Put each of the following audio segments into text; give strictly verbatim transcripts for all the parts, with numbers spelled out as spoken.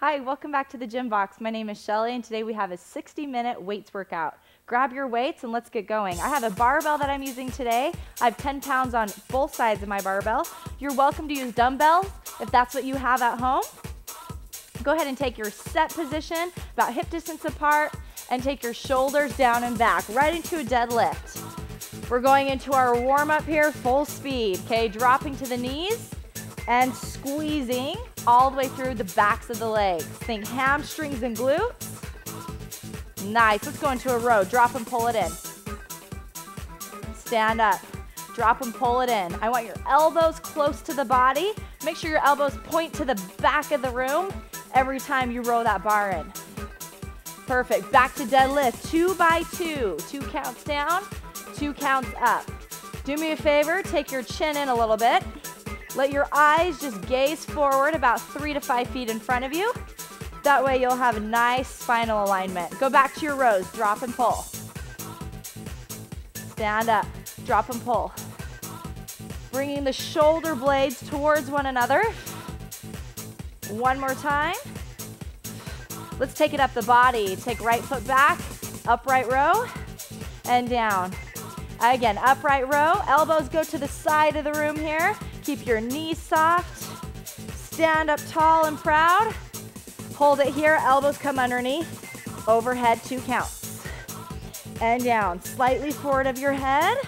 Hi, welcome back to the Gym Box. My name is Shelly and today we have a sixty minute weights workout. Grab your weights and let's get going. I have a barbell that I'm using today. I have ten pounds on both sides of my barbell. You're welcome to use dumbbells if that's what you have at home. Go ahead and take your set position, about hip distance apart, and take your shoulders down and back, right into a deadlift. We're going into our warm up here, full speed, okay? Dropping to the knees and squeezing all the way through the backs of the legs. Think hamstrings and glutes. Nice, let's go into a row. Drop and pull it in. Stand up, drop and pull it in. I want your elbows close to the body. Make sure your elbows point to the back of the room every time you row that bar in. Perfect, back to deadlift, two by two. Two counts down, two counts up. Do me a favor, take your chin in a little bit. Let your eyes just gaze forward about three to five feet in front of you. That way you'll have a nice spinal alignment. Go back to your rows, drop and pull. Stand up, drop and pull. Bringing the shoulder blades towards one another. One more time. Let's take it up the body. Take right foot back, upright row, and down. Again, upright row, elbows go to the side of the room here. Keep your knees soft, stand up tall and proud. Hold it here, elbows come underneath, overhead two counts. And down, slightly forward of your head.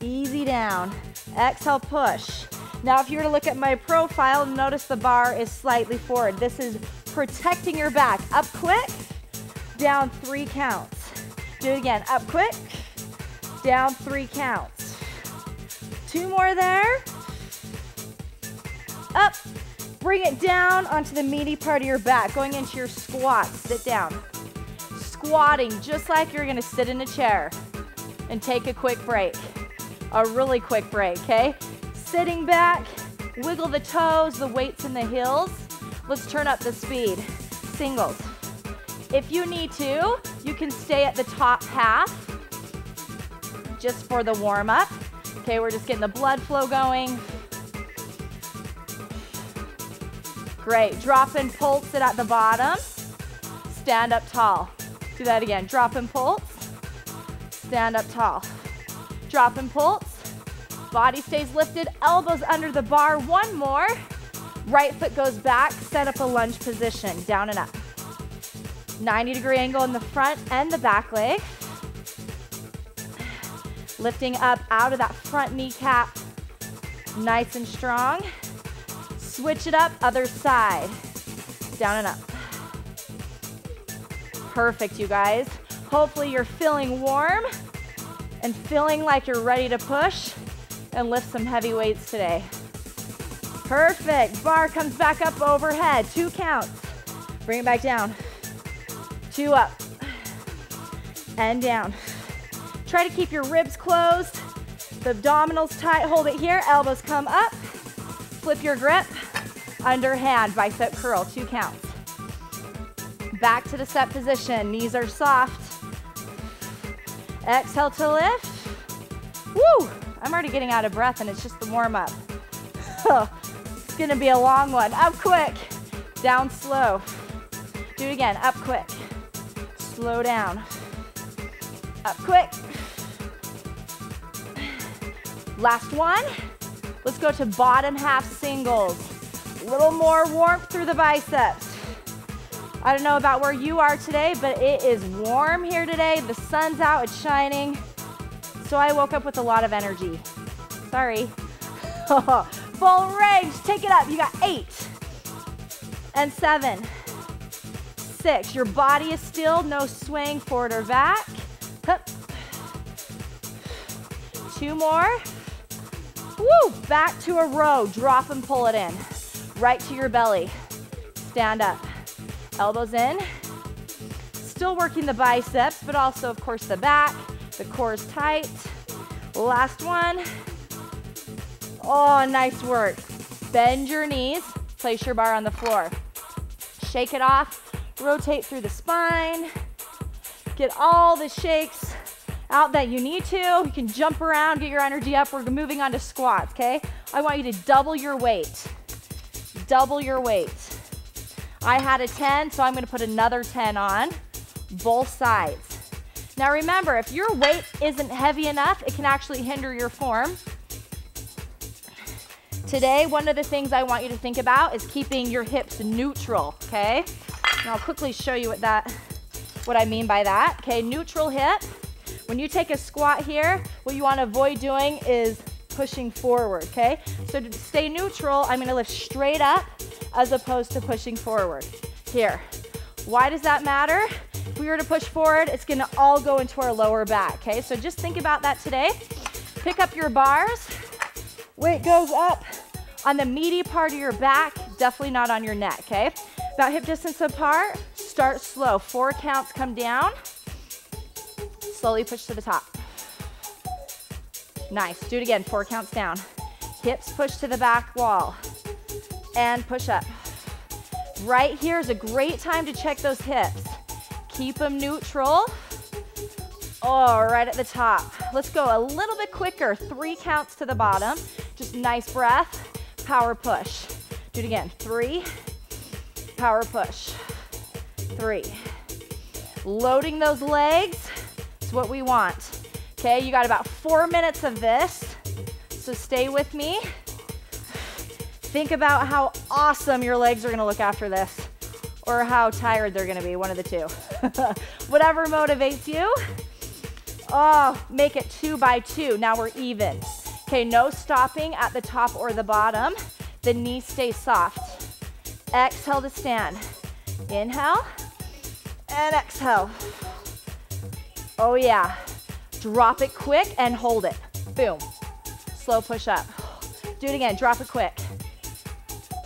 Easy down, exhale push. Now if you were to look at my profile, notice the bar is slightly forward. This is protecting your back. Up quick, down three counts. Do it again, up quick, down three counts. Two more there, up, bring it down onto the meaty part of your back, going into your squat, sit down. Squatting, just like you're gonna sit in a chair and take a quick break, a really quick break, okay? Sitting back, wiggle the toes, the weights in the heels. Let's turn up the speed, singles. If you need to, you can stay at the top half just for the warm up. Okay, we're just getting the blood flow going. Great, drop and pulse it at the bottom. Stand up tall. Do that again, drop and pulse. Stand up tall. Drop and pulse. Body stays lifted, elbows under the bar. One more. Right foot goes back, set up a lunge position, down and up. ninety degree angle in the front and the back leg. Lifting up out of that front kneecap, nice and strong. Switch it up, other side. Down and up. Perfect, you guys. Hopefully you're feeling warm and feeling like you're ready to push and lift some heavy weights today. Perfect, bar comes back up overhead, two counts. Bring it back down, two up, and down. Try to keep your ribs closed, the abdominals tight, hold it here, elbows come up, flip your grip, underhand, bicep curl, two counts. Back to the set position, knees are soft. Exhale to lift. Woo, I'm already getting out of breath and it's just the warm up. It's gonna be a long one. Up quick, down slow. Do it again, up quick, slow down. Up quick. Last one. Let's go to bottom half singles. A little more warmth through the biceps. I don't know about where you are today, but it is warm here today. The sun's out, it's shining. So I woke up with a lot of energy. Sorry. Full range, take it up. You got eight and seven, six. Your body is still, no swaying forward or back. Hup. Two more. Woo, back to a row, drop and pull it in. Right to your belly, stand up. Elbows in, still working the biceps, but also of course the back, the core is tight. Last one. Oh, nice work. Bend your knees, place your bar on the floor. Shake it off, rotate through the spine. Get all the shakes out that you need to. You can jump around, get your energy up. We're moving on to squats, okay? I want you to double your weight. Double your weight. I had a ten, so I'm gonna put another ten on both sides. Now remember, if your weight isn't heavy enough, it can actually hinder your form. Today, one of the things I want you to think about is keeping your hips neutral, okay? And I'll quickly show you what that, what I mean by that. Okay, neutral hip. When you take a squat here, what you want to avoid doing is pushing forward, okay? So to stay neutral, I'm gonna lift straight up as opposed to pushing forward. Here, why does that matter? If we were to push forward, it's gonna all go into our lower back, okay? So just think about that today. Pick up your bars. Weight goes up on the meaty part of your back, definitely not on your neck, okay? About hip distance apart, start slow. Four counts, come down. Slowly push to the top. Nice, do it again, four counts down. Hips push to the back wall and push up. Right here is a great time to check those hips. Keep them neutral. Oh, right at the top. Let's go a little bit quicker, three counts to the bottom. Just nice breath, power push. Do it again, three, power push, three. Loading those legs is what we want. Okay, you got about four minutes of this, so stay with me. Think about how awesome your legs are gonna look after this, or how tired they're gonna be, one of the two. Whatever motivates you. Oh, make it two by two, now we're even. Okay, no stopping at the top or the bottom. The knees stay soft. Exhale to stand. Inhale, and exhale. Oh yeah. Drop it quick and hold it. Boom. Slow push up. Do it again. Drop it quick.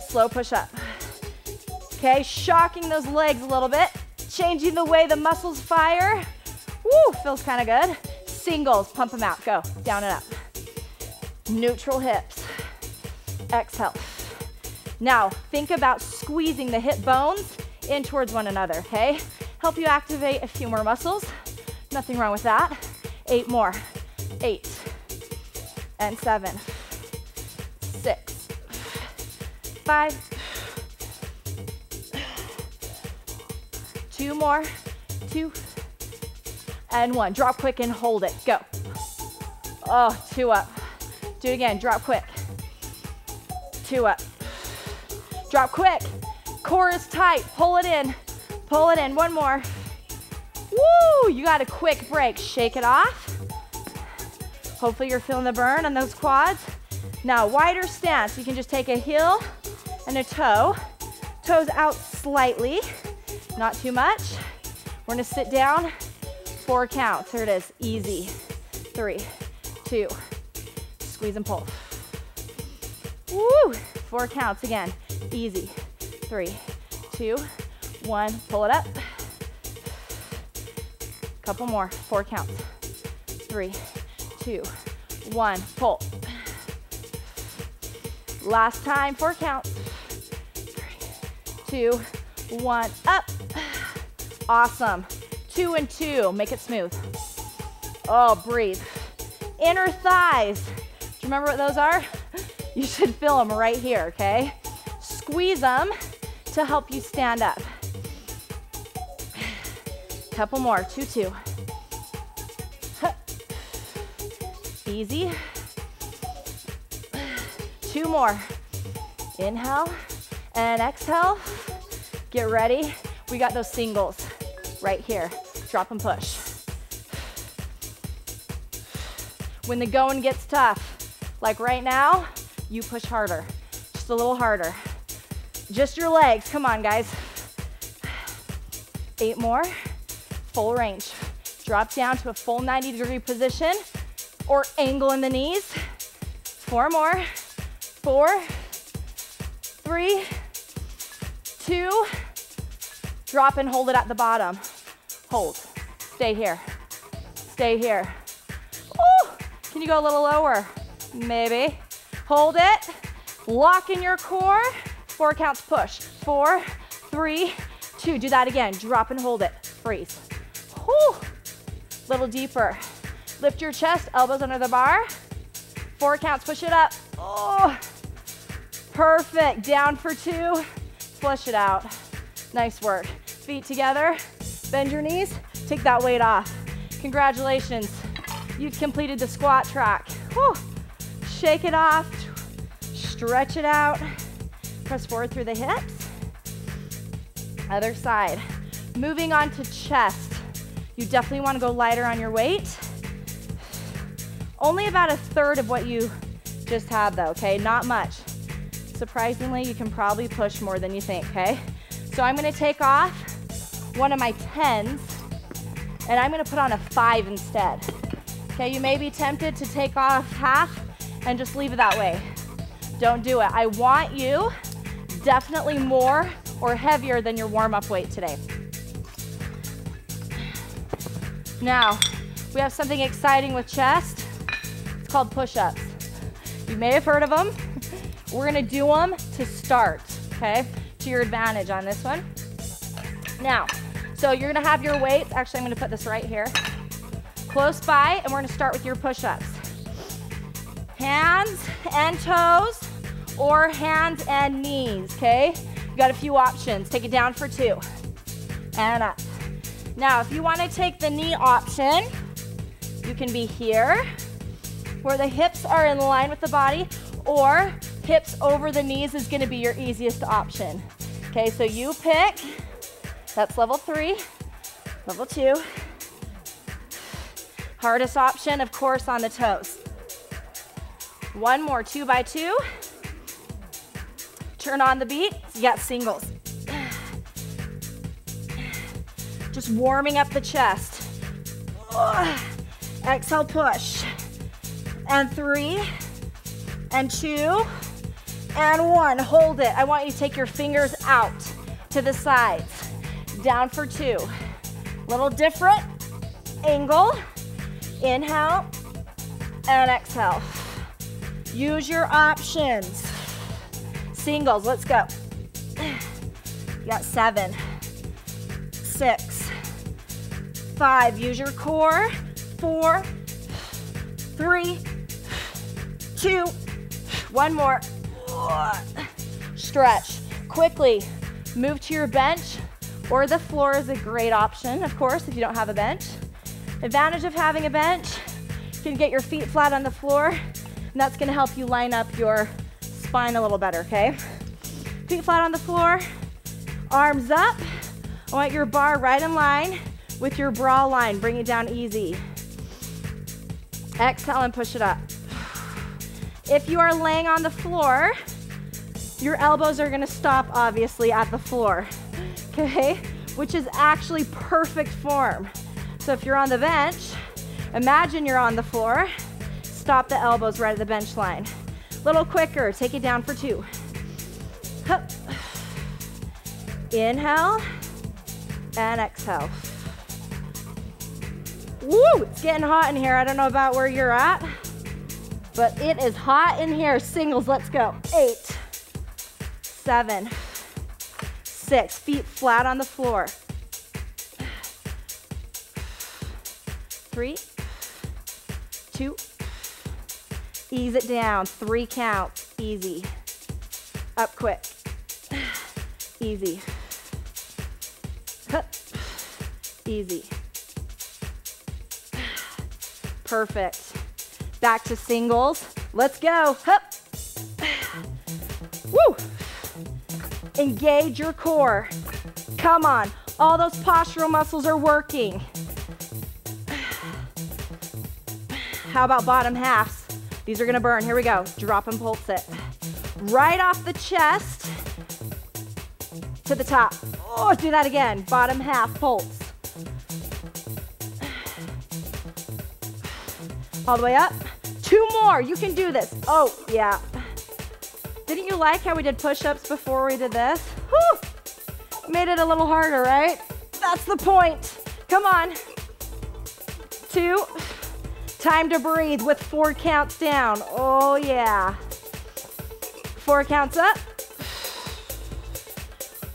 Slow push up. Okay, shocking those legs a little bit. Changing the way the muscles fire. Woo, feels kind of good. Singles, pump them out. Go. Down and up. Neutral hips. Exhale. Now, think about squeezing the hip bones in towards one another, okay? Help you activate a few more muscles. Nothing wrong with that. Eight more, eight, and seven, six, five, two more, two, and one. Drop quick and hold it, go. Oh, two up, do it again, drop quick, two up, drop quick, core is tight, pull it in, pull it in, one more. Woo, you got a quick break. Shake it off. Hopefully you're feeling the burn on those quads. Now, wider stance. You can just take a heel and a toe. Toes out slightly, not too much. We're gonna sit down, four counts. Here it is, easy. Three, two, squeeze and pull. Woo, four counts again, easy. Three, two, one, pull it up. Couple more, four counts. Three, two, one, pull. Last time, four counts. Three, two, one, up. Awesome. Two and two, make it smooth. Oh, breathe. Inner thighs. Do you remember what those are? You should feel them right here, okay? Squeeze them to help you stand up. Couple more, two, two. Huh. Easy. Two more. Inhale and exhale. Get ready. We got those singles right here. Drop and push. When the going gets tough, like right now, you push harder. Just a little harder. Just your legs. Come on, guys. Eight more. Full range. Drop down to a full ninety degree position or angle in the knees. Four more. Four, three, two. Drop and hold it at the bottom. Hold. Stay here. Stay here. Ooh, can you go a little lower? Maybe. Hold it. Lock in your core. Four counts, push. Four, three, two. Do that again. Drop and hold it. Freeze. Whew. Little deeper. Lift your chest, elbows under the bar. Four counts, push it up. Oh, perfect. Down for two, flush it out. Nice work. Feet together, bend your knees, take that weight off. Congratulations, you've completed the squat track. Whew. Shake it off, stretch it out, press forward through the hips. Other side. Moving on to chest. You definitely want to go lighter on your weight. Only about a third of what you just had though, okay? Not much. Surprisingly, you can probably push more than you think, okay? So I'm gonna take off one of my tens and I'm gonna put on a five instead. Okay, you may be tempted to take off half and just leave it that way. Don't do it. I want you definitely more or heavier than your warm-up weight today. Now, we have something exciting with chest. It's called push-ups. You may have heard of them. We're gonna do them to start, okay? To your advantage on this one. Now, so you're gonna have your weights. Actually, I'm gonna put this right here. Close by, and we're gonna start with your push-ups. Hands and toes, or hands and knees, okay? You got a few options. Take it down for two, and up. Now, if you wanna take the knee option, you can be here, where the hips are in line with the body, or hips over the knees is gonna be your easiest option. Okay, so you pick, that's level three, level two. Hardest option, of course, on the toes. One more, two by two. Turn on the beat, you got singles. Just warming up the chest. Exhale, push. And three, and two, and one. Hold it. I want you to take your fingers out to the sides. Down for two. Little different angle. Inhale and exhale. Use your options. Singles, let's go. You got seven, six, five. Use your core. Four, three, two, one more. Stretch. Quickly move to your bench or the floor is a great option, of course, if you don't have a bench. Advantage of having a bench, you can get your feet flat on the floor, and that's gonna help you line up your spine a little better, okay? Feet flat on the floor, arms up. I want your bar right in line with your bra line. Bring it down easy. Exhale and push it up. If you are laying on the floor, your elbows are gonna stop, obviously, at the floor, okay? Which is actually perfect form. So if you're on the bench, imagine you're on the floor, stop the elbows right at the bench line. A little quicker, take it down for two. Hup. Inhale and exhale. Woo, it's getting hot in here. I don't know about where you're at, but it is hot in here. Singles, let's go. Eight, seven, six, feet flat on the floor. Three, two, ease it down. Three counts, easy. Up quick, easy. Hup. Easy. Perfect. Back to singles. Let's go. Hup. Woo. Engage your core. Come on. All those postural muscles are working. How about bottom halves? These are gonna burn. Here we go. Drop and pulse it. Right off the chest to the top. Oh, do that again. Bottom half pulse. All the way up. Two more. You can do this. Oh, yeah. Didn't you like how we did push-ups before we did this? Whew. Made it a little harder, right? That's the point. Come on. Two. Time to breathe with four counts down. Oh yeah. Four counts up.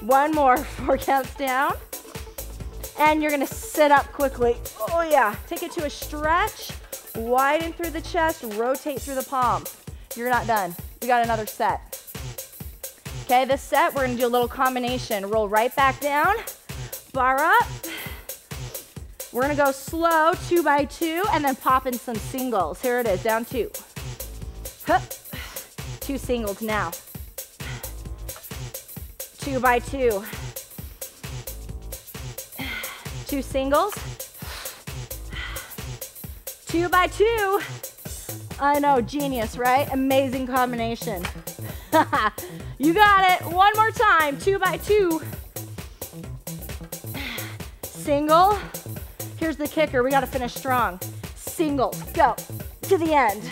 One more, four counts down. And you're gonna sit up quickly. Oh yeah. Take it to a stretch, widen through the chest, rotate through the palm. You're not done. We got another set. Okay, this set, we're gonna do a little combination. Roll right back down, bar up. We're gonna go slow, two by two, and then pop in some singles. Here it is, down two. Hup. Two singles now. Two by two. Two singles. Two by two. I know, genius, right? Amazing combination. You got it. One more time. Two by two. Single. Here's the kicker. We got to finish strong. Singles. Go. To the end.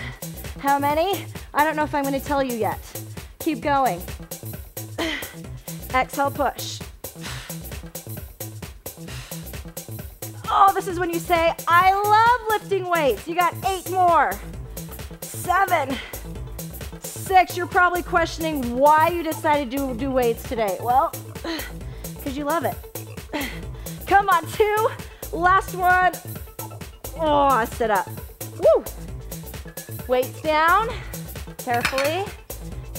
How many? I don't know if I'm going to tell you yet. Keep going. Exhale, push. Oh, this is when you say, I love lifting weights. You got eight more. Seven. Six, you're probably questioning why you decided to do weights today. Well, because you love it. Come on, two, last one. Oh, sit up. Woo. Weights down, carefully,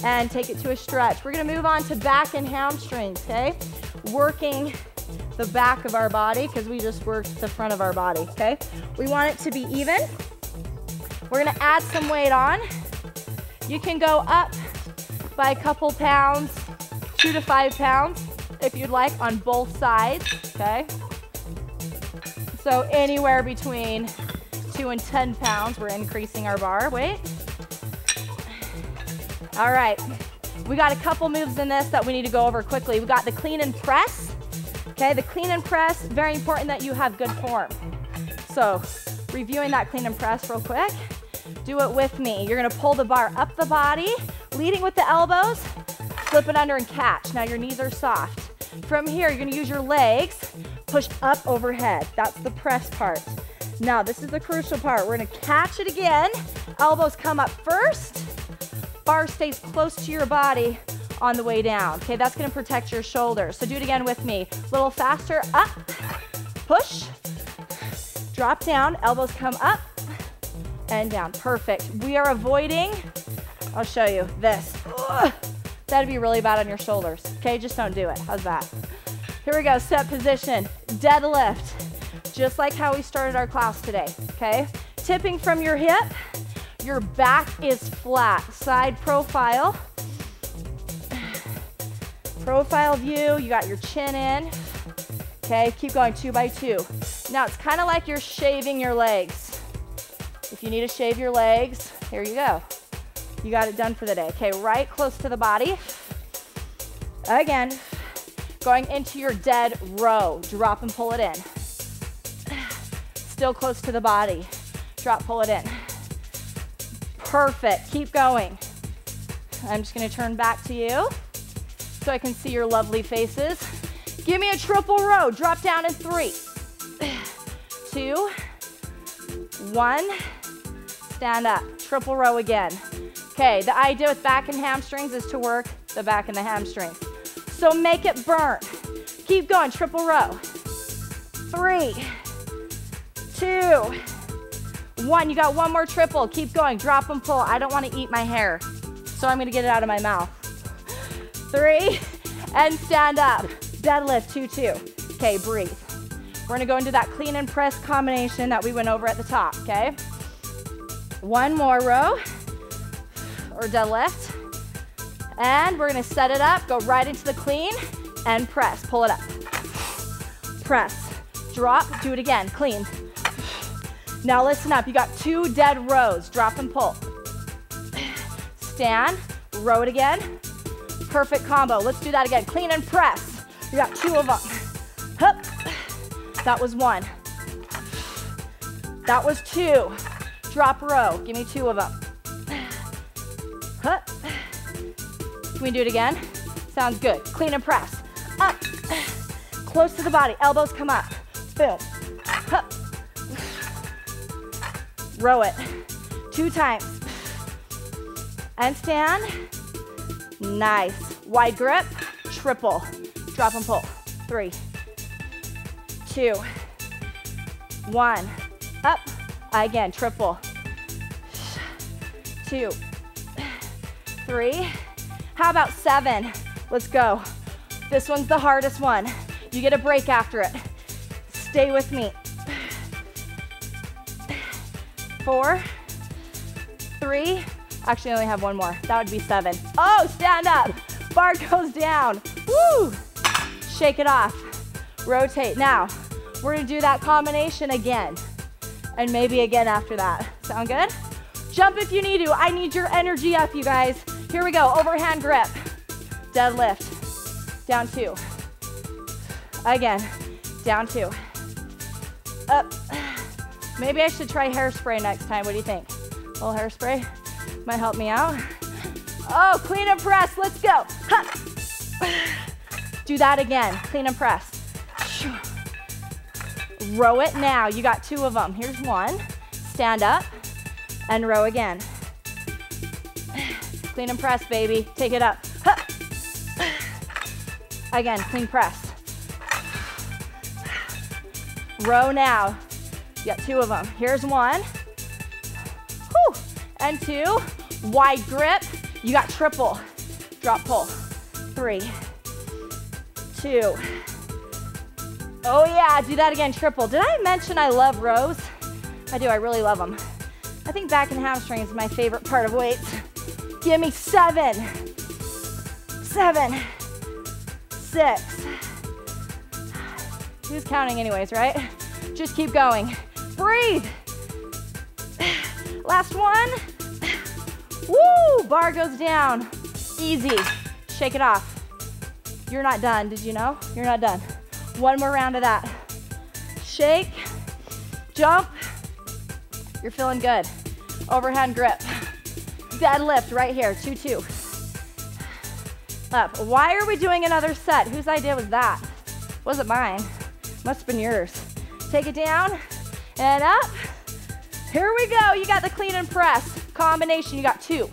and take it to a stretch. We're gonna move on to back and hamstrings, okay? Working the back of our body, because we just worked the front of our body, okay? We want it to be even. We're gonna add some weight on. You can go up by a couple pounds, two to five pounds, if you'd like, on both sides, okay? So anywhere between two and ten pounds, we're increasing our bar weight. All right, we got a couple moves in this that we need to go over quickly. We got the clean and press, okay? The clean and press, very important that you have good form. So reviewing that clean and press real quick. Do it with me. You're gonna pull the bar up the body, leading with the elbows, flip it under and catch. Now your knees are soft. From here, you're gonna use your legs, push up overhead. That's the press part. Now this is the crucial part. We're gonna catch it again. Elbows come up first. Bar stays close to your body on the way down. Okay, that's gonna protect your shoulders. So do it again with me. A little faster, up, push, drop down, elbows come up, and down. Perfect. We are avoiding, I'll show you this. Ugh. That'd be really bad on your shoulders. Okay, just don't do it. How's that? Here we go. Set position. Deadlift. Just like how we started our class today. Okay? Tipping from your hip. Your back is flat. Side profile. Profile view. You got your chin in. Okay, keep going two by two. Now it's kind of like you're shaving your legs. If you need to shave your legs, here you go. You got it done for the day. Okay, right close to the body. Again, going into your dead row. Drop and pull it in. Still close to the body. Drop, pull it in. Perfect, keep going. I'm just gonna turn back to you so I can see your lovely faces. Give me a triple row. Drop down in three, two, one. Stand up, triple row again. Okay, the idea with back and hamstrings is to work the back and the hamstrings. So make it burn. Keep going, triple row. Three, two, one. You got one more triple. Keep going, drop and pull. I don't want to eat my hair, so I'm going to get it out of my mouth. Three, and stand up. Deadlift, two, two. Okay, breathe. We're gonna go into that clean and press combination that we went over at the top, okay? One more row, or deadlift. And we're gonna set it up, go right into the clean and press, pull it up. Press, drop, do it again, clean. Now listen up, you got two dead rows, drop and pull. Stand, row it again. Perfect combo, let's do that again, clean and press. You got two of them. Hup. That was one. That was two. Drop row. Give me two of them. Hup. Can we do it again? Sounds good. Clean and press. Up. Close to the body. Elbows come up. Boom. Hup. Row it. Two times. And stand. Nice. Wide grip. Triple. Drop and pull. Three. Two, one, up, again, triple, two, three, how about seven? Let's go. This one's the hardest one. You get a break after it. Stay with me. Four, three, actually I only have one more. That would be seven. Oh, stand up. Bar goes down. Woo! Shake it off. Rotate. Now, we're gonna do that combination again. And maybe again after that. Sound good? Jump if you need to. I need your energy up, you guys. Here we go. Overhand grip. Deadlift. Down two. Again. Down two. Up. Maybe I should try hairspray next time. What do you think? A little hairspray might help me out. Oh, clean and press. Let's go. Ha. Do that again. Clean and press. Row it now. You got two of them. Here's one. Stand up and row again. Clean and press, baby. Take it up. Ha. Again, clean press. Row now. You got two of them. Here's one. Whew. And two. Wide grip. You got triple. Drop, pull. Three. Two. Oh yeah, do that again, triple. Did I mention I love rows? I do, I really love them. I think back and hamstring is my favorite part of weights. Give me seven. Seven. Six. Who's counting anyways, right? Just keep going. Breathe. Last one. Woo! Bar goes down. Easy. Shake it off. You're not done. Did you know? You're not done. One more round of that. Shake. Jump. You're feeling good. Overhand grip. Deadlift right here. Two, two. Up. Why are we doing another set? Whose idea was that? Wasn't mine. Must have been yours. Take it down and up. Here we go. You got the clean and press combination. You got two.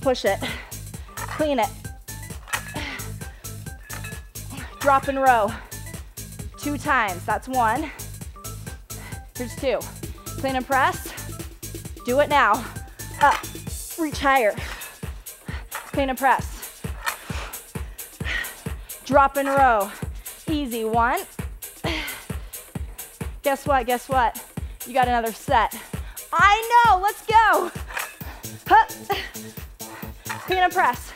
Push it. Clean it. Drop and row. Two times. That's one. Here's two. Clean and press. Do it now. Up. Reach higher. Clean and press. Drop and row. Easy. One. Guess what? Guess what? You got another set. I know. Let's go. Hup. Clean and press.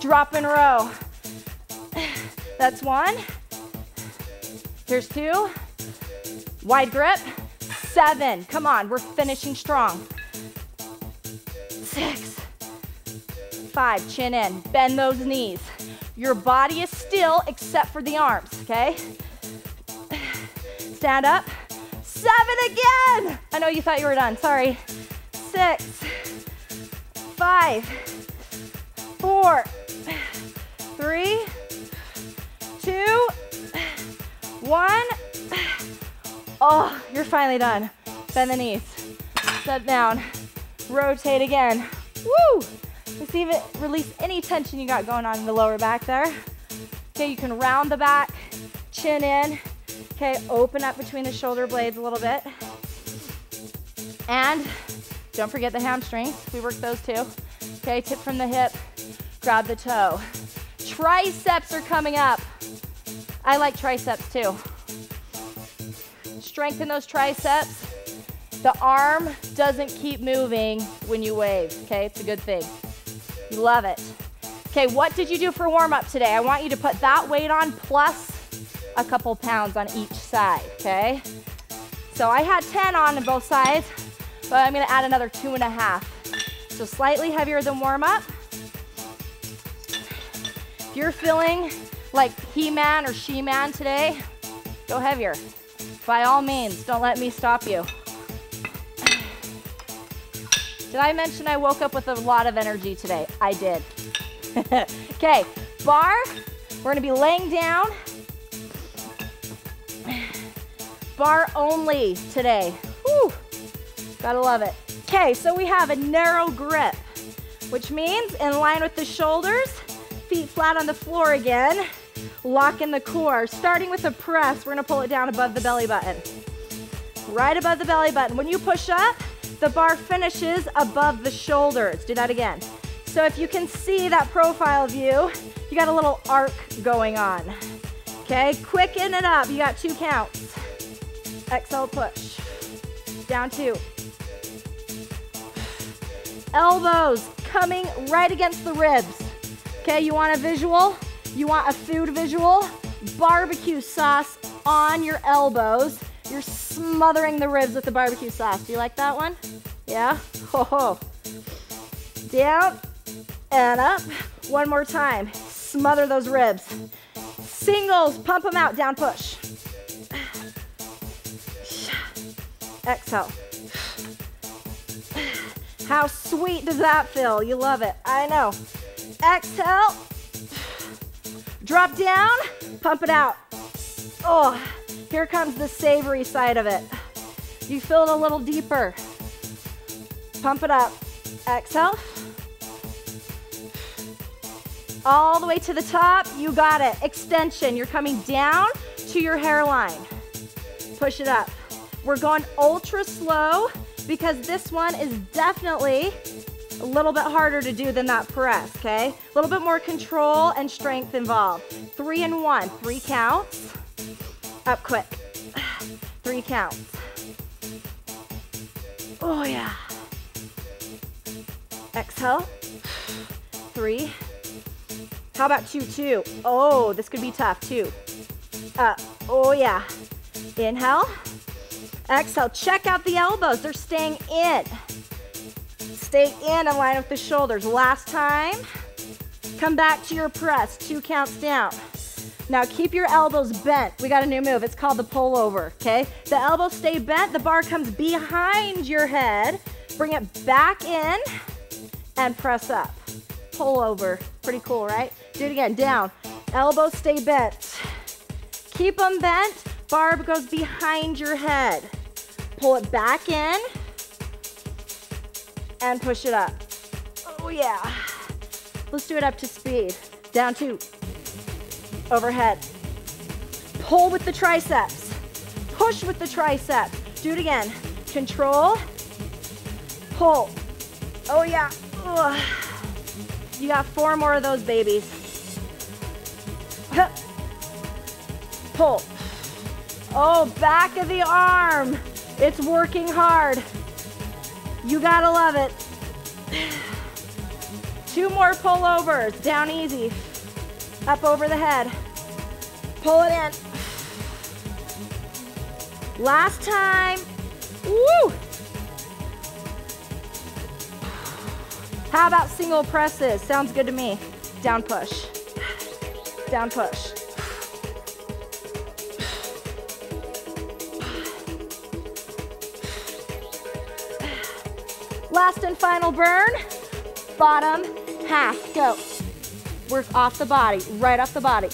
Drop and row. That's one. Here's two. Wide grip. Seven. Come on. We're finishing strong. Six. Five. Chin in. Bend those knees. Your body is still except for the arms. Okay? Stand up. Seven again. I know you thought you were done. Sorry. Six, five, four, three, two, one. Oh, you're finally done. Bend the knees. Step down. Rotate again. Woo! Let's see if it release any tension you got going on in the lower back there. Okay, you can round the back, chin in. Okay, open up between the shoulder blades a little bit. And don't forget the hamstrings. We work those too. Okay, tip from the hip, grab the toe. Triceps are coming up. I like triceps too. Strengthen those triceps. The arm doesn't keep moving when you wave, okay? It's a good thing. You love it. Okay, what did you do for warm-up today? I want you to put that weight on plus a couple pounds on each side, okay? So I had ten on both sides, but I'm gonna add another two and a half. So slightly heavier than warm-up. If you're feeling like he-man or she-man today, go heavier. By all means, don't let me stop you. Did I mention I woke up with a lot of energy today? I did. Okay, bar, we're gonna be laying down. Bar only today. Whew. Gotta love it. Okay, so we have a narrow grip, which means in line with the shoulders, feet flat on the floor again, lock in the core. Starting with a press, we're gonna pull it down above the belly button. Right above the belly button. When you push up, the bar finishes above the shoulders. Do that again. So if you can see that profile view, you got a little arc going on. Okay, quicken it up. You got two counts. Exhale, push. Down two. Elbows coming right against the ribs. Okay, you want a visual? You want a food visual? Barbecue sauce on your elbows. You're smothering the ribs with the barbecue sauce. Do you like that one? Yeah? Ho ho. Down and up. One more time. Smother those ribs. Singles, pump them out. Down, push. Exhale. How sweet does that feel? You love it. I know. Exhale. Drop down, pump it out. Oh, here comes the savory side of it. You feel it a little deeper. Pump it up. Exhale. All the way to the top. You got it. Extension. You're coming down to your hairline. Push it up. We're going ultra slow because this one is definitely a little bit harder to do than that press, okay? A little bit more control and strength involved. Three and one, three counts. Up quick, three counts. Oh yeah. Exhale, three. How about two, two? Oh, this could be tough, two. Up, oh yeah. Inhale, exhale. Check out the elbows, they're staying in. Stay in and line with the shoulders. Last time, come back to your press, two counts down. Now keep your elbows bent. We got a new move, it's called the pull over, okay? The elbows stay bent, the bar comes behind your head. Bring it back in and press up. Pull over, pretty cool, right? Do it again, down. Elbows stay bent. Keep them bent, bar goes behind your head. Pull it back in. And push it up. Oh yeah. Let's do it up to speed. Down two. Overhead. Pull with the triceps. Push with the triceps. Do it again. Control. Pull. Oh yeah. Ugh. You got four more of those babies. Hup. Pull. Oh, back of the arm. It's working hard. You gotta love it. Two more pullovers, down easy. Up over the head. Pull it in. Last time. Woo! How about single presses? Sounds good to me. Down push. Down push. Last and final burn, bottom half, go. Work off the body, right off the body.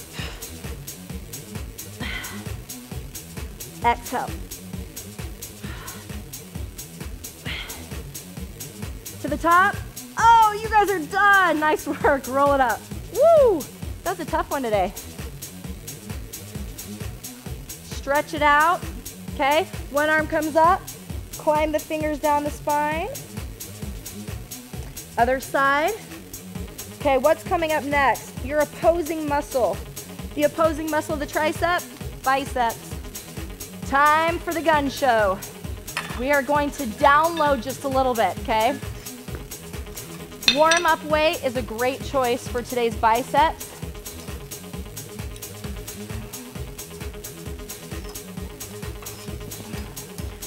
Exhale. To the top. Oh, you guys are done. Nice work, roll it up. Woo, that's a tough one today. Stretch it out, okay? One arm comes up, climb the fingers down the spine. Other side. Okay, what's coming up next? Your opposing muscle. The opposing muscle of the tricep, biceps. Time for the gun show. We are going to download just a little bit, okay? Warm up weight is a great choice for today's biceps.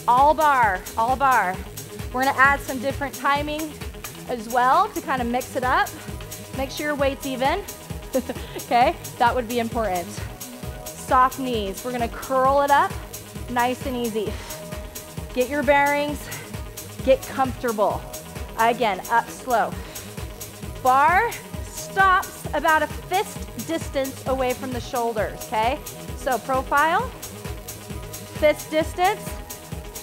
All bar, all bar. We're gonna add some different timing as well to kind of mix it up. Make sure your weight's even, okay? That would be important. Soft knees, we're gonna curl it up, nice and easy. Get your bearings, get comfortable. Again, up slow. Bar stops about a fist distance away from the shoulders, okay? So profile, fist distance,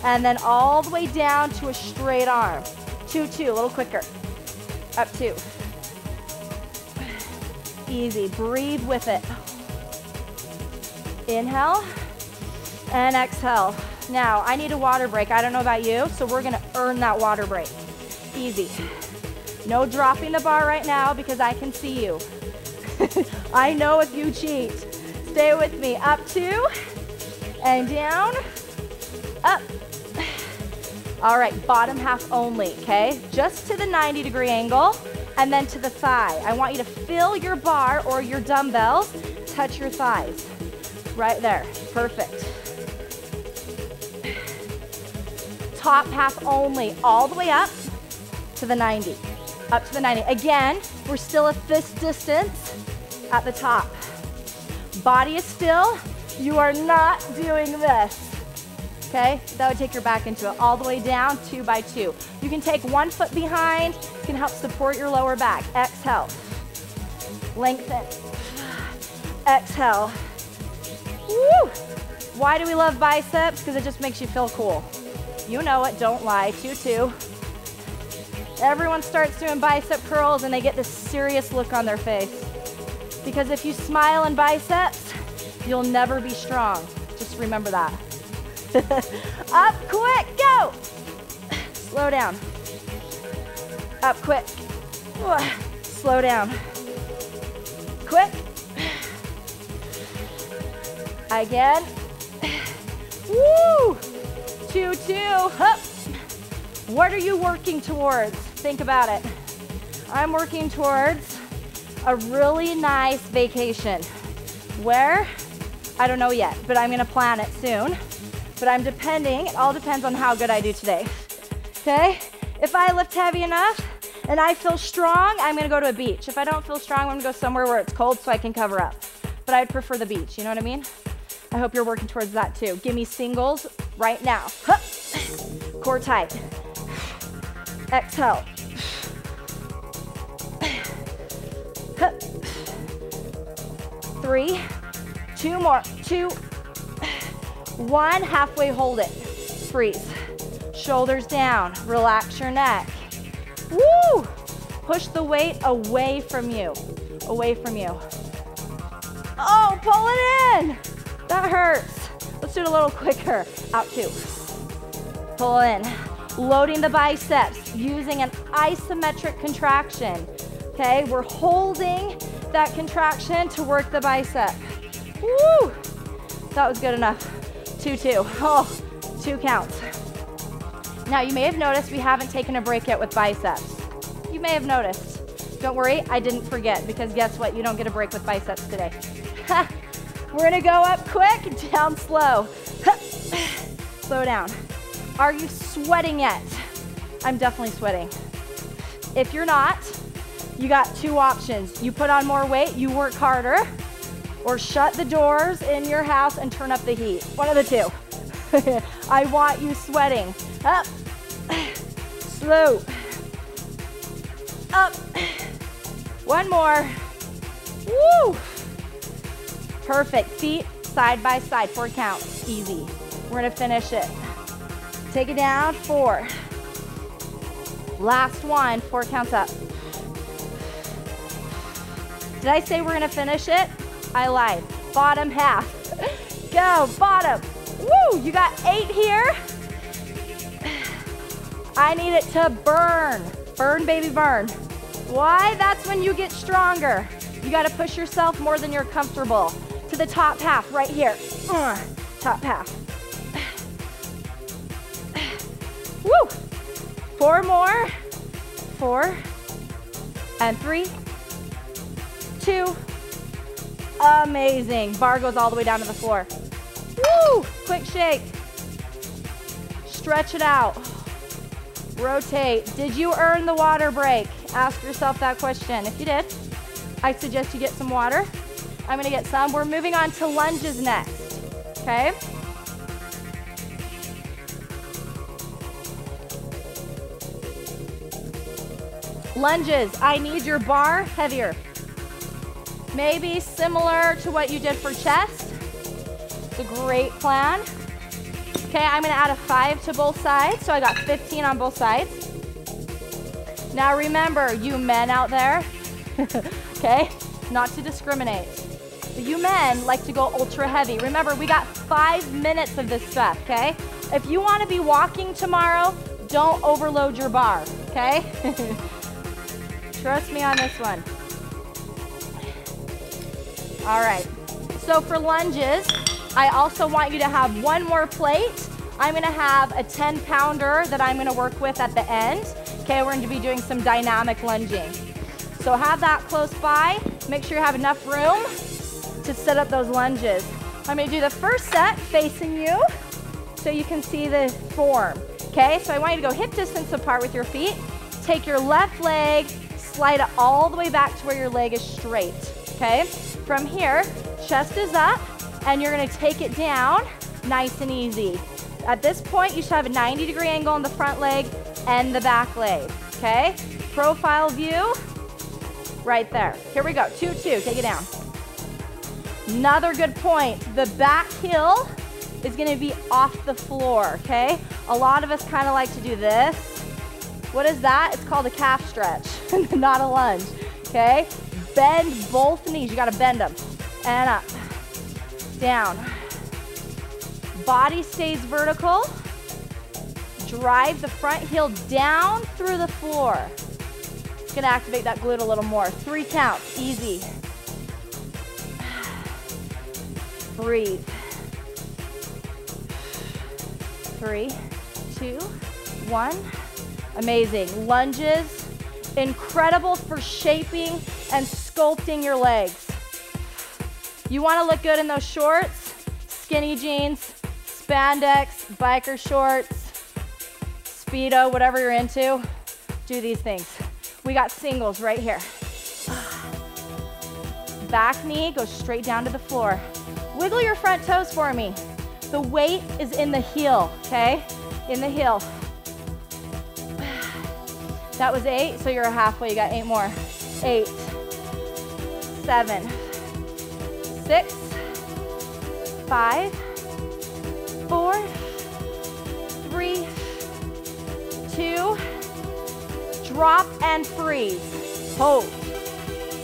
and then all the way down to a straight arm. Two, two, a little quicker. Up two. Easy, breathe with it. Inhale and exhale. Now, I need a water break. I don't know about you, so we're gonna earn that water break. Easy. No dropping the bar right now because I can see you. I know if you cheat. Stay with me. Up two and down, up. All right, bottom half only, okay? Just to the ninety degree angle and then to the thigh. I want you to feel your bar or your dumbbells, touch your thighs. Right there, perfect. Top half only, all the way up to the ninety. Up to the ninety. Again, we're still at this distance at the top. Body is still, you are not doing this. Okay, that would take your back into it. All the way down, two by two. You can take one foot behind, you can help support your lower back. Exhale, lengthen, exhale. Woo! Why do we love biceps? Because it just makes you feel cool. You know it, don't lie, two, two. Everyone starts doing bicep curls and they get this serious look on their face. Because if you smile in biceps, you'll never be strong. Just remember that. Up quick, go! Slow down. Up quick. Slow down. Quick. Again. Woo! Two, two, up. What are you working towards? Think about it. I'm working towards a really nice vacation. Where? I don't know yet, but I'm gonna plan it soon. But I'm depending, it all depends on how good I do today, okay? If I lift heavy enough and I feel strong, I'm gonna go to a beach. If I don't feel strong, I'm gonna go somewhere where it's cold so I can cover up. But I'd prefer the beach, you know what I mean? I hope you're working towards that too. Give me singles right now. Hup. Core tight. Exhale. Hup. Three, two more, two, one, halfway hold it, freeze. Shoulders down, relax your neck. Woo! Push the weight away from you, away from you. Oh, pull it in, that hurts. Let's do it a little quicker, out two. Pull in, loading the biceps, using an isometric contraction. Okay, we're holding that contraction to work the bicep. Woo! That was good enough. Two, two. Oh, two counts. Now you may have noticed we haven't taken a break yet with biceps. You may have noticed. Don't worry, I didn't forget because guess what? You don't get a break with biceps today. We're gonna go up quick, down slow. Slow down. Are you sweating yet? I'm definitely sweating. If you're not, you got two options. You put on more weight, you work harder, or shut the doors in your house and turn up the heat. One of the two. I want you sweating. Up, slow, up. One more, woo. Perfect, feet side by side, four counts, easy. We're gonna finish it. Take it down, four. Last one, four counts up. Did I say we're gonna finish it? I lied. Bottom half. Go, bottom. Woo, you got eight here. I need it to burn. Burn, baby, burn. Why? That's when you get stronger. You gotta push yourself more than you're comfortable. To the top half, right here. Uh, top half. Woo. Four more. Four. And three. Two. Amazing. Bar goes all the way down to the floor. Woo! Quick shake. Stretch it out. Rotate. Did you earn the water break? Ask yourself that question. If you did, I suggest you get some water. I'm gonna get some. We're moving on to lunges next, okay? Lunges, I need your bar heavier. Maybe similar to what you did for chest. It's a great plan. Okay, I'm gonna add a five to both sides, so I got fifteen on both sides. Now remember, you men out there, okay, not to discriminate. But you men like to go ultra heavy. Remember, we got five minutes of this stuff, okay? If you wanna be walking tomorrow, don't overload your bar, okay? Trust me on this one. All right, so for lunges, I also want you to have one more plate. I'm gonna have a ten pounder that I'm gonna work with at the end. Okay, we're gonna be doing some dynamic lunging. So have that close by. Make sure you have enough room to set up those lunges. I'm gonna do the first set facing you so you can see the form. Okay, so I want you to go hip distance apart with your feet. Take your left leg, slide it all the way back to where your leg is straight, okay? From here, chest is up, and you're gonna take it down nice and easy. At this point, you should have a ninety degree angle on the front leg and the back leg, okay? Profile view, right there. Here we go, two, two, take it down. Another good point, the back heel is gonna be off the floor, okay? A lot of us kinda like to do this. What is that? It's called a calf stretch, not a lunge, okay? Bend both knees, you gotta bend them. And up, down. Body stays vertical. Drive the front heel down through the floor. It's gonna activate that glute a little more. Three counts, easy. Breathe. Three, two, one. Amazing. Lunges, incredible for shaping and sculpting your legs. You wanna look good in those shorts, skinny jeans, spandex, biker shorts, Speedo, whatever you're into, do these things. We got singles right here. Back knee goes straight down to the floor. Wiggle your front toes for me. The weight is in the heel, okay? In the heel. That was eight, so you're halfway, you got eight more. Eight, seven, six, five, four, three, two, drop and freeze. Hold.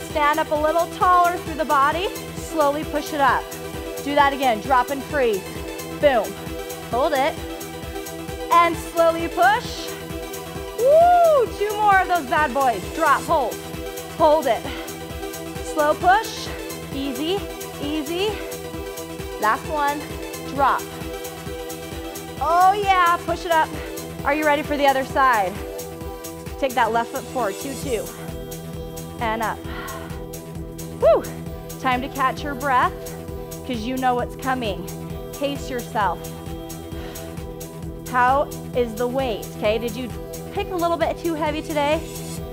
Stand up a little taller through the body, slowly push it up. Do that again, drop and freeze. Boom, hold it, and slowly push. Woo, two more of those bad boys. Drop, hold, hold it. Slow push, easy, easy. Last one, drop. Oh yeah, push it up. Are you ready for the other side? Take that left foot forward, two, two, and up. Woo, time to catch your breath because you know what's coming. Pace yourself. How is the weight, okay? Did you pick a little bit too heavy today?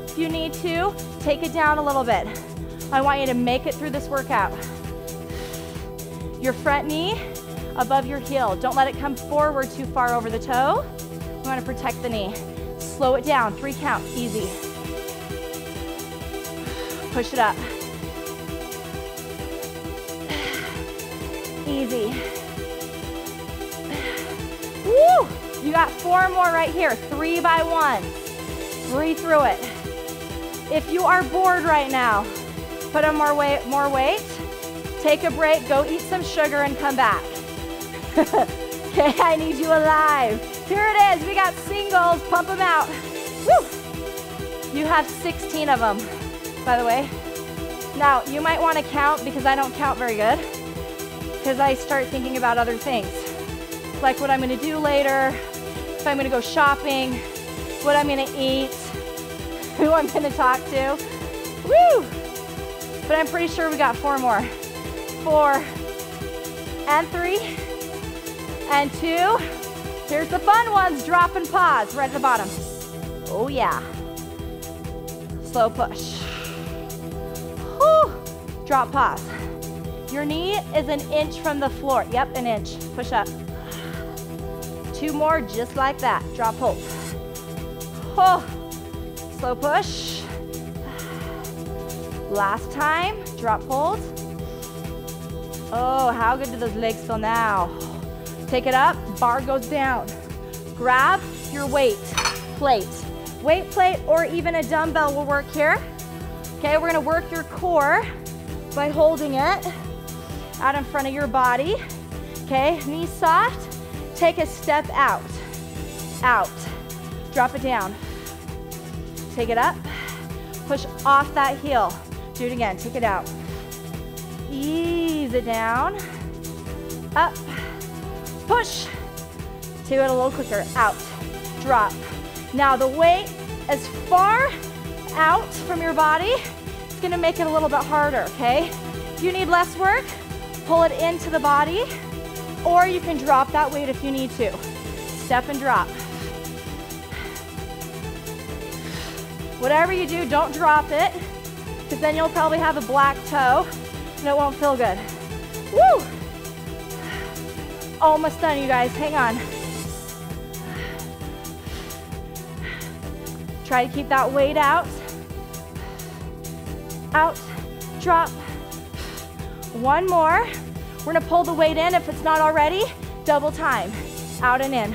If you need to, take it down a little bit. I want you to make it through this workout. Your front knee above your heel. Don't let it come forward too far over the toe. We want to protect the knee. Slow it down, three counts, easy. Push it up. Easy. Woo! You got four more right here, three by one. Breathe through it. If you are bored right now, put on more weight, more weight. Take a break, go eat some sugar and come back. Okay, I need you alive. Here it is, we got singles, pump them out. Woo! You have sixteen of them, by the way. Now, you might wanna count because I don't count very good because I start thinking about other things. Like what I'm gonna do later, if I'm gonna go shopping, what I'm gonna eat, who I'm gonna talk to. Woo! But I'm pretty sure we got four more. Four, and three, and two. Here's the fun ones, drop and pause, right at the bottom. Oh yeah. Slow push. Woo! Drop, pause. Your knee is an inch from the floor. Yep, an inch, push up. Two more, just like that. Drop, hold. Oh, slow push. Last time, drop, hold. Oh, how good do those legs feel now? Take it up, bar goes down. Grab your weight plate. Weight plate or even a dumbbell will work here. Okay, we're gonna work your core by holding it out in front of your body. Okay, knees soft. Take a step out, out, drop it down. Take it up, Push off that heel. Do it again, take it out. Ease it down, up, push. Do it a little quicker, out, drop. Now the weight as far out from your body, it's gonna make it a little bit harder, okay? If you need less work, pull it into the body, or you can drop that weight if you need to. Step and drop. Whatever you do, don't drop it, because then you'll probably have a black toe, and it won't feel good. Woo! Almost done, you guys, hang on. Try to keep that weight out. Out, drop. One more. We're gonna pull the weight in if it's not already. Double time. Out and in.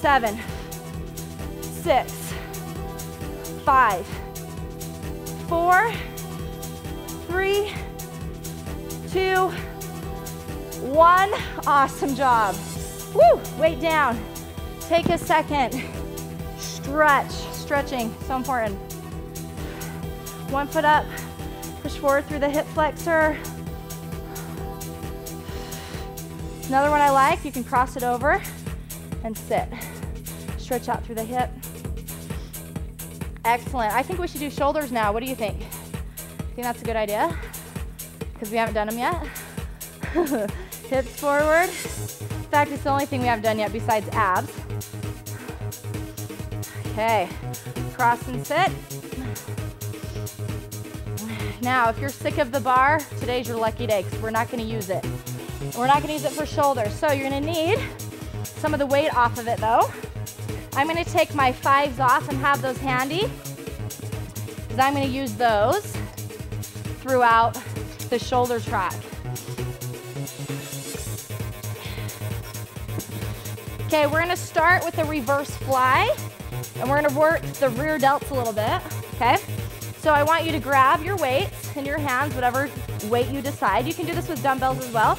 Seven, six, five, four, three, two, one. Awesome job. Woo! Weight down. Take a second. Stretch. Stretching. So important. One foot up. Push forward through the hip flexor. Another one I like, you can cross it over and sit. Stretch out through the hip. Excellent. I think we should do shoulders now. What do you think? Think that's a good idea? Because we haven't done them yet. Hips forward. In fact, it's the only thing we haven't done yet besides abs. Okay. Cross and sit. Now, if you're sick of the bar, today's your lucky day because we're not going to use it. We're not going to use it for shoulders. So you're going to need some of the weight off of it though. I'm going to take my fives off and have those handy because I'm going to use those throughout the shoulder track. Okay, we're going to start with the reverse fly and we're going to work the rear delts a little bit, okay? So I want you to grab your weights in your hands, whatever weight you decide. You can do this with dumbbells as well.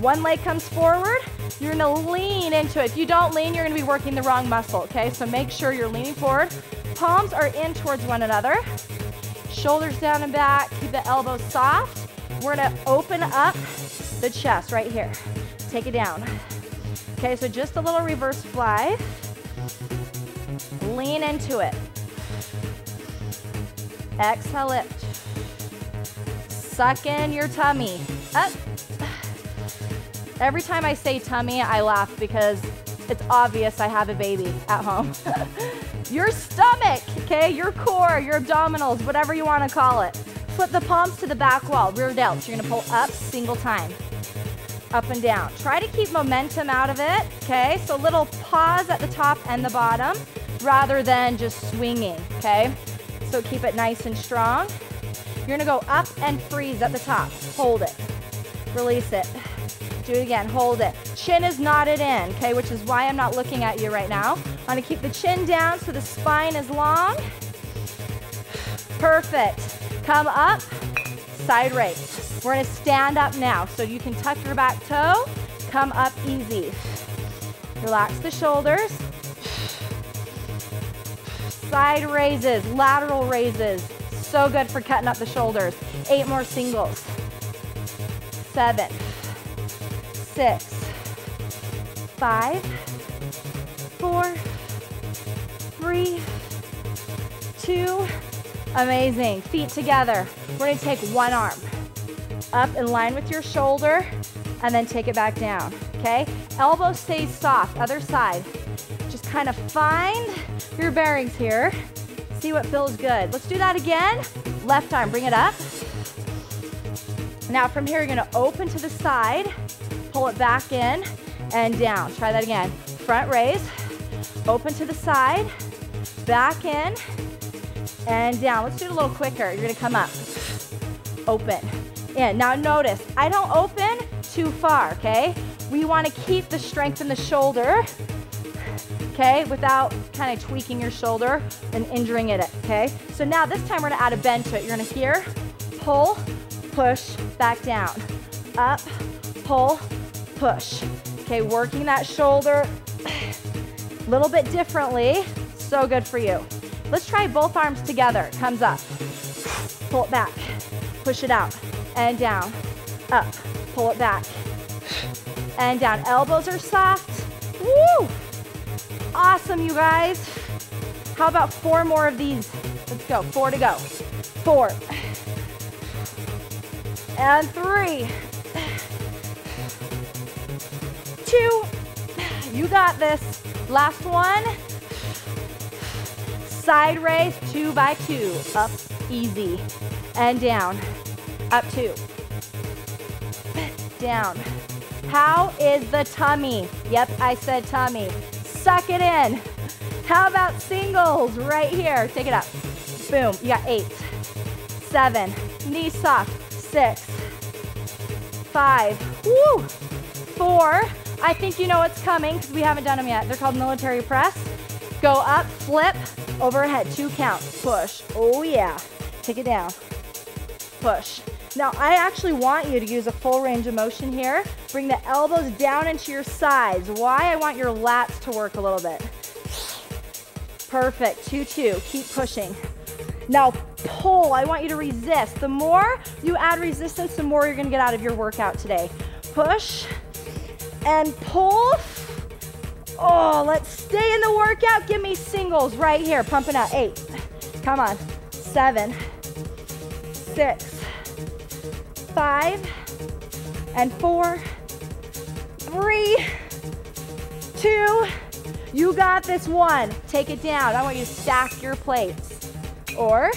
One leg comes forward, you're gonna lean into it. If you don't lean, you're gonna be working the wrong muscle, okay? So make sure you're leaning forward. Palms are in towards one another. Shoulders down and back, keep the elbows soft. We're gonna open up the chest right here. Take it down. Okay, so just a little reverse fly. Lean into it. Exhale, lift. Suck in your tummy. Up. Every time I say tummy, I laugh because it's obvious I have a baby at home. Your stomach, okay? Your core, your abdominals, whatever you want to call it. Flip the palms to the back wall, rear delts. You're going to pull up single time. Up and down. Try to keep momentum out of it, okay? So little pause at the top and the bottom rather than just swinging, okay? So keep it nice and strong. You're gonna go up and freeze at the top. Hold it, release it. Do it again, hold it. Chin is knotted in, okay, which is why I'm not looking at you right now. I'm gonna keep the chin down so the spine is long. Perfect. Come up, side raise. We're gonna stand up now. So you can tuck your back toe, come up easy. Relax the shoulders. Side raises, lateral raises. So good for cutting up the shoulders. Eight more singles. Seven, six, five, four, three, two. Amazing. Feet together. We're gonna take one arm up in line with your shoulder and then take it back down, okay? Elbow stays soft, other side. Just kind of find your bearings here. See what feels good. Let's do that again. Left arm, bring it up. Now from here, you're gonna open to the side, pull it back in and down. Try that again. Front raise, open to the side, back in and down. Let's do it a little quicker. You're gonna come up, open, in. Now notice, I don't open too far, okay? We wanna keep the strength in the shoulder, okay, without kind of tweaking your shoulder and injuring it, okay? So now this time we're gonna add a bend to it. You're gonna here, pull, push, back down. Up, pull, push. Okay, working that shoulder a little bit differently. So good for you. Let's try both arms together. Comes up, pull it back, push it out, and down, up, pull it back, and down. Elbows are soft. Woo! Awesome, you guys. How about four more of these? Let's go, four to go. Four. And three. Two. You got this. Last one. Side raise, two by two. Up, easy. And down. Up, two. Down. How is the tummy? Yep, I said tummy. Suck it in. How about singles right here? Take it up. Boom, you got eight, seven, knee soft, six, five, woo, four. I think you know what's coming because we haven't done them yet. They're called military press. Go up, flip, overhead, two counts, push. Oh yeah, take it down, push. Now I actually want you to use a full range of motion here. Bring the elbows down into your sides. Why? I want your lats to work a little bit. Perfect, two, two, keep pushing. Now pull, I want you to resist. The more you add resistance, the more you're gonna get out of your workout today. Push and pull. Oh, let's stay in the workout. Give me singles right here, pumping out, eight, come on, seven, six, five, and four, three, two, you got this one. Take it down. I want you to stack your plates. Or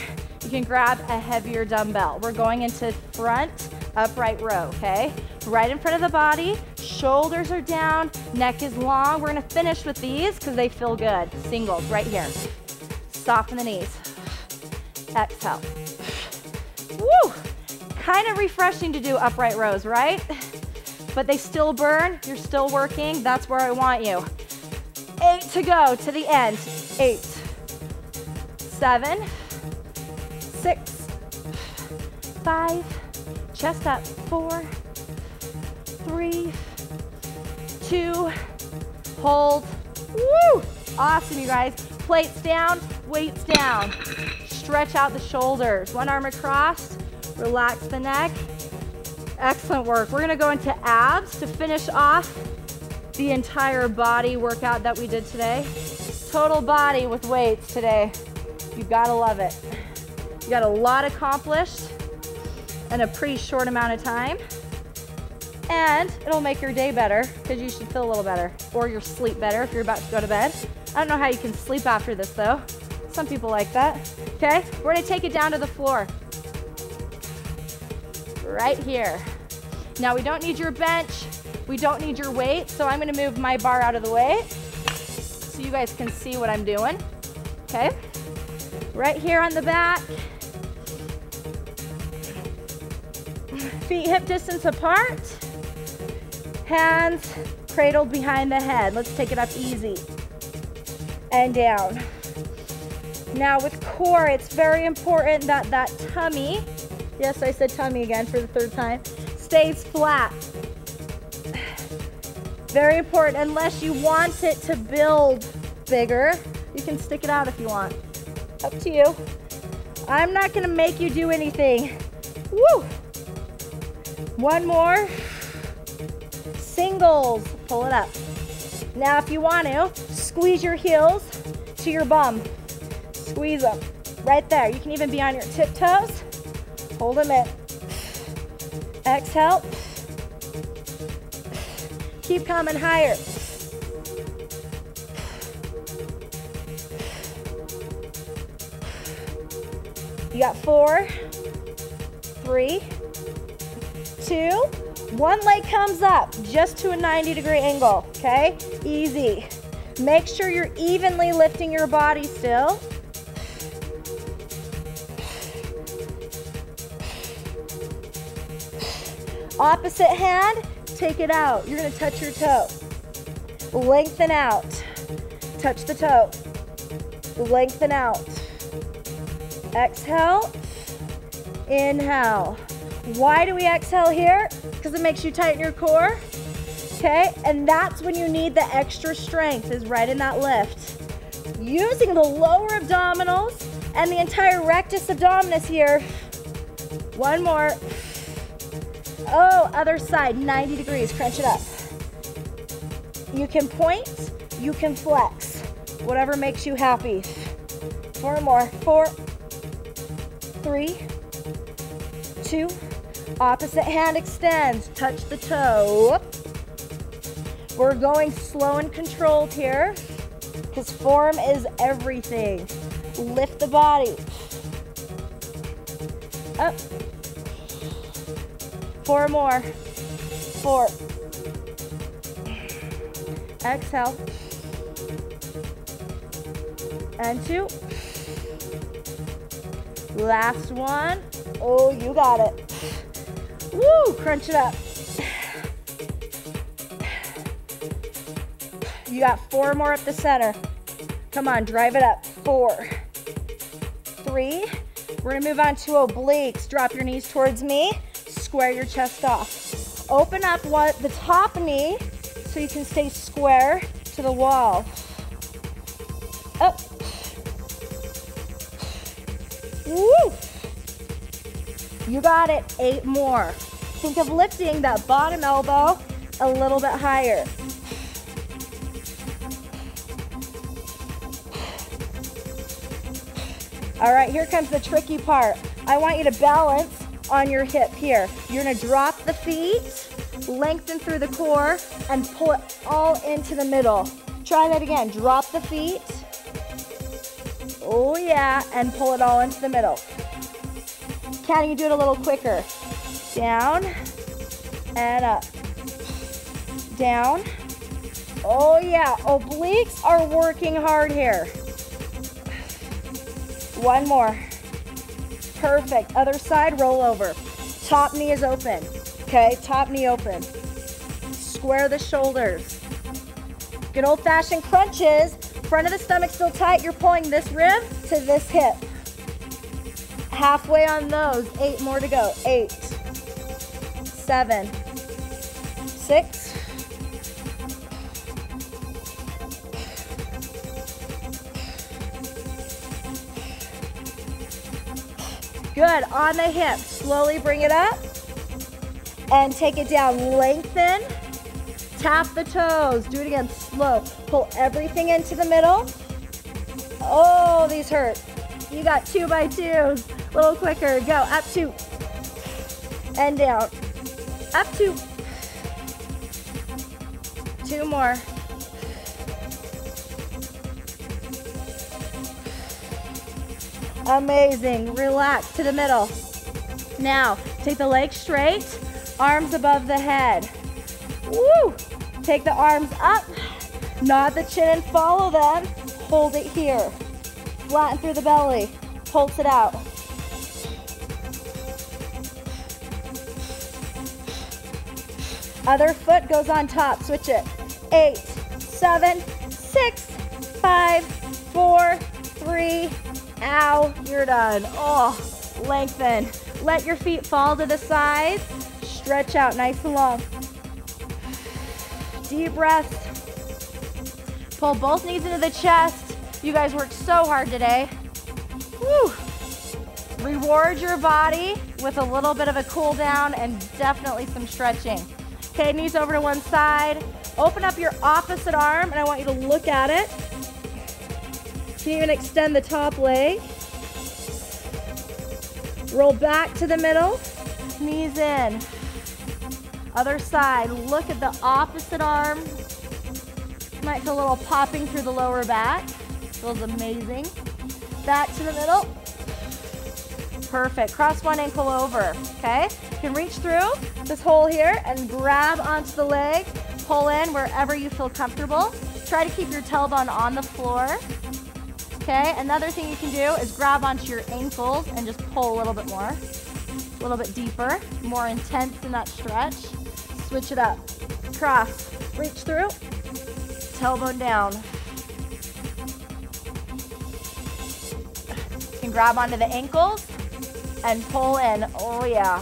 you can grab a heavier dumbbell. We're going into front upright row, okay? Right in front of the body, shoulders are down, neck is long. We're gonna finish with these because they feel good. Singles right here. Soften the knees. Exhale. Woo! Kind of refreshing to do upright rows, right? But they still burn, you're still working. That's where I want you. Eight to go to the end. Eight, seven, six, five, chest up, four, three, two, hold. Woo! Awesome, you guys. Plates down, weights down. Stretch out the shoulders. One arm across, relax the neck. Excellent work. We're gonna go into abs to finish off the entire body workout that we did today. Total body with weights today. You gotta love it. You got a lot accomplished in a pretty short amount of time. And it'll make your day better because you should feel a little better, or your sleep better if you're about to go to bed. I don't know how you can sleep after this though. Some people like that. Okay, we're gonna take it down to the floor. Right here. Now we don't need your bench. We don't need your weight, so I'm gonna move my bar out of the way so you guys can see what I'm doing, okay? Right here on the back. Feet hip distance apart. Hands cradled behind the head. Let's take it up easy. And down. Now with core, it's very important that that tummy, yes, I said tummy again for the third time, stays flat. Very important, unless you want it to build bigger. You can stick it out if you want. Up to you. I'm not gonna make you do anything. Woo! One more. Singles, pull it up. Now if you want to, squeeze your heels to your bum. Squeeze them, right there. You can even be on your tiptoes. Hold them in. Exhale. Keep coming higher. You got four, three, two, one leg comes up just to a ninety degree angle, okay? Easy. Make sure you're evenly lifting your body still. Opposite hand. Take it out. You're gonna touch your toe. Lengthen out. Touch the toe. Lengthen out. Exhale. Inhale. Why do we exhale here? Because it makes you tighten your core. Okay, and that's when you need the extra strength, is right in that lift. using the lower abdominals and the entire rectus abdominis here. One more. Oh, other side, ninety degrees, crunch it up. You can point, you can flex, whatever makes you happy. Four more, four, three, two, opposite hand extends, touch the toe. We're going slow and controlled here, because form is everything. Lift the body. Up. Four more. Four. Exhale. And two. Last one. Oh, you got it. Woo, crunch it up. You got four more at the center. Come on, drive it up. Four, three. We're gonna move on to obliques. Drop your knees towards me. Square your chest off. Open up one, the top knee so you can stay square to the wall. Up. Woo! You got it. Eight more. Think of lifting that bottom elbow a little bit higher. All right, here comes the tricky part. I want you to balance on your hip here. You're gonna drop the feet, lengthen through the core, and pull it all into the middle. Try that again. Drop the feet. Oh yeah, and pull it all into the middle. Can you do it a little quicker? Down and up. Down. Oh yeah, obliques are working hard here. One more. Perfect. Other side, roll over. Top knee is open. Okay, top knee open. Square the shoulders. Good old-fashioned crunches. Front of the stomach still tight. You're pulling this rib to this hip. Halfway on those. Eight more to go. Eight. Seven. Six. Good, on the hip, slowly bring it up and take it down, lengthen, tap the toes, do it again, slow, pull everything into the middle. Oh, these hurt. You got two by twos, a little quicker, go, up two, and down, up two, two more. Amazing, relax to the middle. Now, take the legs straight, arms above the head. Woo! Take the arms up, nod the chin and follow them. Hold it here. Flatten through the belly, pulse it out. Other foot goes on top, switch it. Eight, seven, six, five, four, three, ow, you're done. Oh, lengthen. Let your feet fall to the sides. Stretch out nice and long. Deep breath. Pull both knees into the chest. You guys worked so hard today. Woo. Reward your body with a little bit of a cool down and definitely some stretching. Okay, knees over to one side. Open up your opposite arm, and I want you to look at it. You can even extend the top leg. Roll back to the middle, knees in. Other side, look at the opposite arm. Might feel a little popping through the lower back. Feels amazing. Back to the middle. Perfect, cross one ankle over, okay? You can reach through this hole here and grab onto the leg, pull in wherever you feel comfortable. Try to keep your tailbone on the floor. Okay, another thing you can do is grab onto your ankles and just pull a little bit more, a little bit deeper, more intense in that stretch. Switch it up, cross, reach through, tailbone down. You can grab onto the ankles and pull in, oh yeah.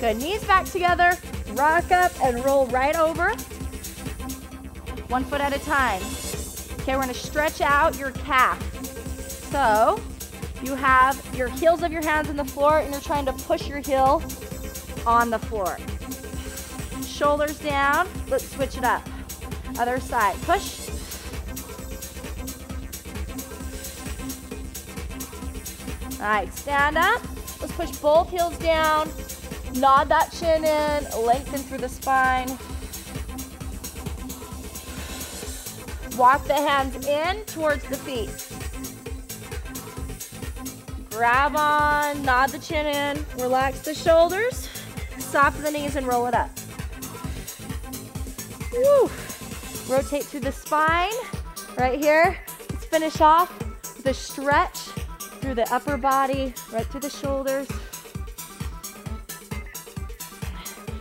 Good, knees back together, rock up and roll right over. One foot at a time. Okay, we're gonna stretch out your calf. So you have your heels of your hands on the floor and you're trying to push your heel on the floor. Shoulders down, let's switch it up. Other side, push. All right, stand up. Let's push both heels down. Nod that chin in, lengthen through the spine. Walk the hands in towards the feet. Grab on, nod the chin in, relax the shoulders, soften the knees and roll it up. Woo. Rotate through the spine, right here. Let's finish off with a stretch through the upper body, right through the shoulders.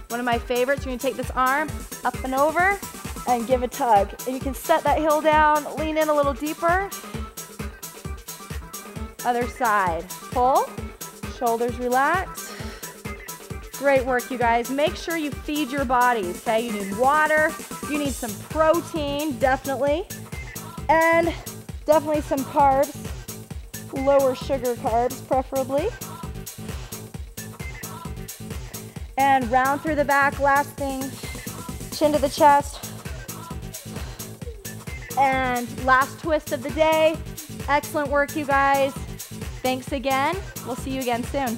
One of my favorites, you're gonna take this arm up and over and give a tug. And you can set that heel down, lean in a little deeper. Other side, pull, shoulders relax. Great work, you guys. Make sure you feed your body, okay? You need water, you need some protein, definitely. And definitely some carbs, lower sugar carbs, preferably. And round through the back, last thing, chin to the chest. And last twist of the day. Excellent work, you guys. Thanks again. We'll see you again soon.